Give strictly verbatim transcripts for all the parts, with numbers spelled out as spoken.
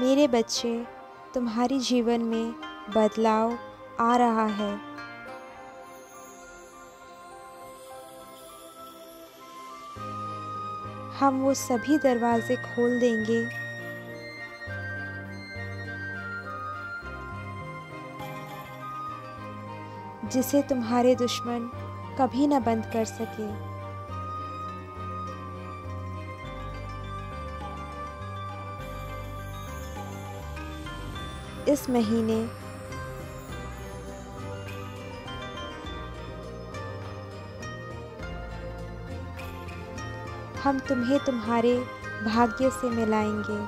मेरे बच्चे, तुम्हारे जीवन में बदलाव आ रहा है। हम वो सभी दरवाजे खोल देंगे जिसे तुम्हारे दुश्मन कभी ना बंद कर सके। इस महीने हम तुम्हें तुम्हारे भाग्य से मिलाएंगे।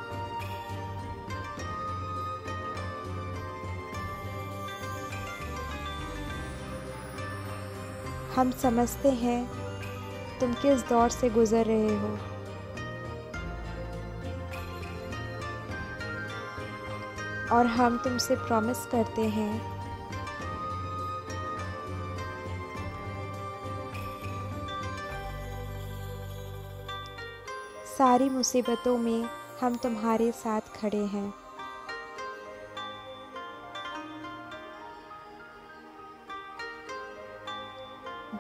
हम समझते हैं तुम किस दौर से गुजर रहे हो। और हम तुमसे प्रॉमिस करते हैं सारी मुसीबतों में हम तुम्हारे साथ खड़े हैं।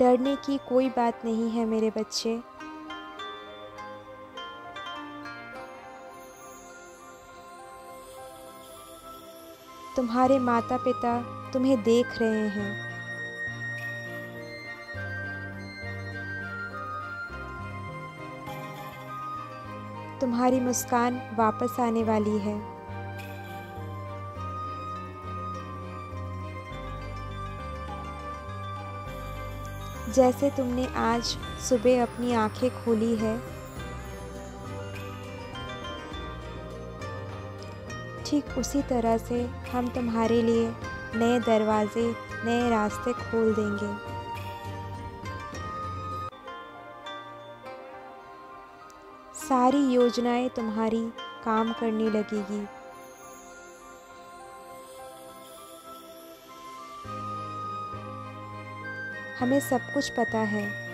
डरने की कोई बात नहीं है मेरे बच्चे। तुम्हारे माता पिता तुम्हें देख रहे हैं। तुम्हारी मुस्कान वापस आने वाली है। जैसे तुमने आज सुबह अपनी आंखें खोली है, ठीक उसी तरह से हम तुम्हारे लिए नए दरवाजे, नए रास्ते खोल देंगे। सारी योजनाएं तुम्हारी काम करने लगेगी। हमें सब कुछ पता है।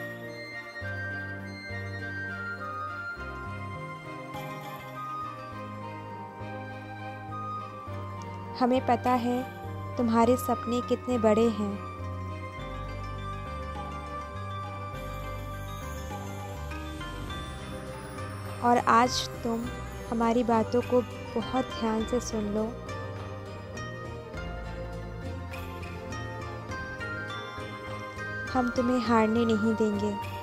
हमें पता है तुम्हारे सपने कितने बड़े हैं। और आज तुम हमारी बातों को बहुत ध्यान से सुन लो। हम तुम्हें हारने नहीं देंगे।